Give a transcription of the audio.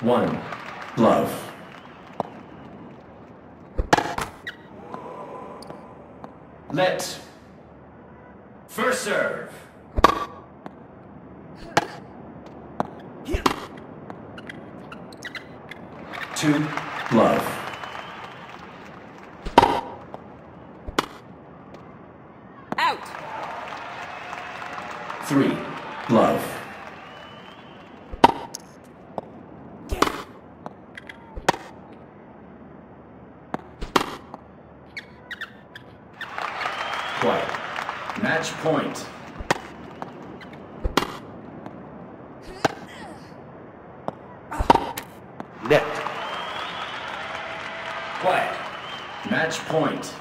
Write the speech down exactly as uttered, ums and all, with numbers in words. One, love. Let first serve. Two, love. Out. Three, love. Quiet. Match point. Net. Quiet. Match point.